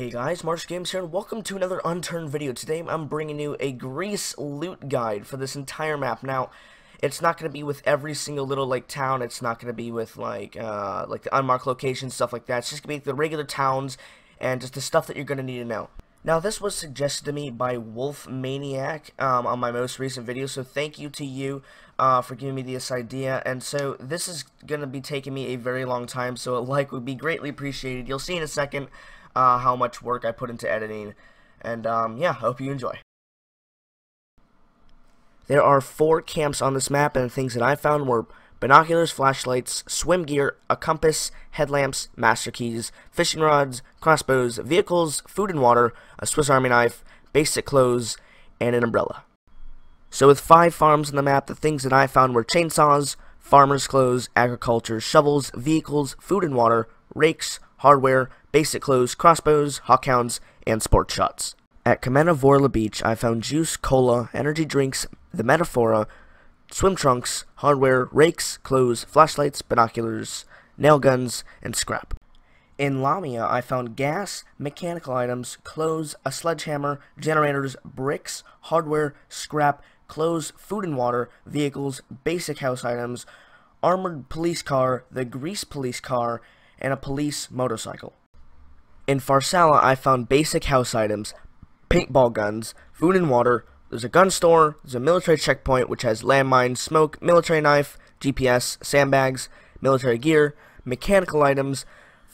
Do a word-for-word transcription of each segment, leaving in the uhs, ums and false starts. Hey guys, Marsh Games here, and welcome to another Unturned video. Today I'm bringing you a Greece loot guide for this entire map. Now, it's not going to be with every single little, like, town. It's not going to be with, like, uh, like the unmarked locations, stuff like that. It's just going to be the regular towns and just the stuff that you're going to need to know. Now, this was suggested to me by Wolf Maniac um, on my most recent video, so thank you to you uh, for giving me this idea. And so, this is going to be taking me a very long time, so a like would be greatly appreciated. You'll see in a second. Uh, how much work I put into editing, and um, yeah, hope you enjoy. There are four camps on this map, and the things that I found were binoculars, flashlights, swim gear, a compass, headlamps, master keys, fishing rods, crossbows, vehicles, food and water, a Swiss Army knife, basic clothes, and an umbrella. So with five farms on the map, the things that I found were chainsaws, farmers' clothes, agriculture, shovels, vehicles, food and water, rakes, hardware, basic clothes, crossbows, hawkhounds, and sportshots. At Kamena Vourla Beach, I found juice, cola, energy drinks, the Metaphora, swim trunks, hardware, rakes, clothes, flashlights, binoculars, nail guns, and scrap. In Lamia, I found gas, mechanical items, clothes, a sledgehammer, generators, bricks, hardware, scrap, clothes, food and water, vehicles, basic house items, armored police car, the Greece police car, and a police motorcycle. In Farsala, I found basic house items, paintball guns, food and water, there's a gun store, there's a military checkpoint which has landmines, smoke, military knife, G P S, sandbags, military gear, mechanical items,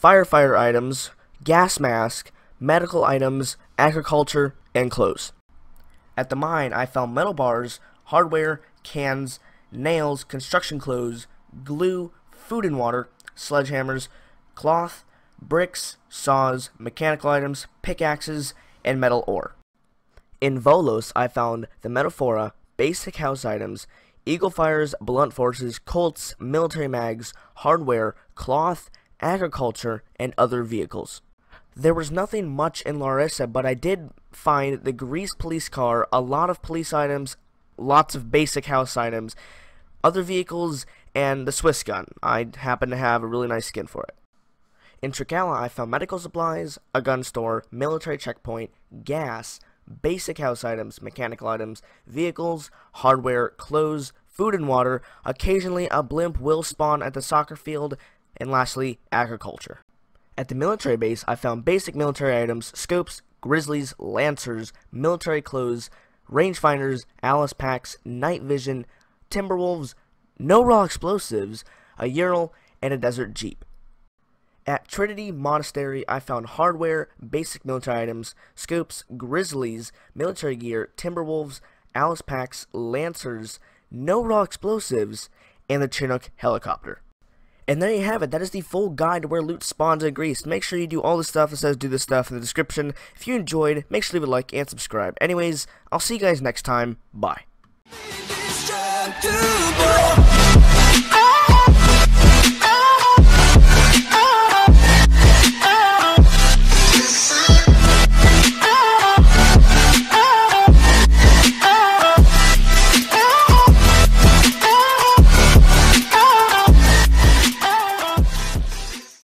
firefighter items, gas mask, medical items, agriculture, and clothes. At the mine, I found metal bars, hardware, cans, nails, construction clothes, glue, food and water, sledgehammers, cloth, bricks, saws, mechanical items, pickaxes, and metal ore. In Volos, I found the Metaphora, basic house items, Eaglefires, Bluntforces, Colts, military mags, hardware, cloth, agriculture, and other vehicles. There was nothing much in Larissa, but I did find the Greece police car, a lot of police items, lots of basic house items, other vehicles, and the Swiss gun. I happen to have a really nice skin for it. In Trikala, I found medical supplies, a gun store, military checkpoint, gas, basic house items, mechanical items, vehicles, hardware, clothes, food and water, occasionally a blimp will spawn at the soccer field, and lastly, agriculture. At the military base, I found basic military items, scopes, Grizzlys, Lancers, military clothes, rangefinders, Alicepacks, night vision, Timeberwolves, no raw explosives, a Ural, and a desert jeep. At Trinity Monastery, I found hardware, basic military items, scopes, Grizzlys, military gear, Timberwolves, Alicepacks, Lancers, no raw explosives, and the Chinook helicopter. And there you have it. That is the full guide to where loot spawns in Greece. Make sure you do all the stuff that says do this stuff in the description. If you enjoyed, make sure to leave a like and subscribe. Anyways, I'll see you guys next time. Bye.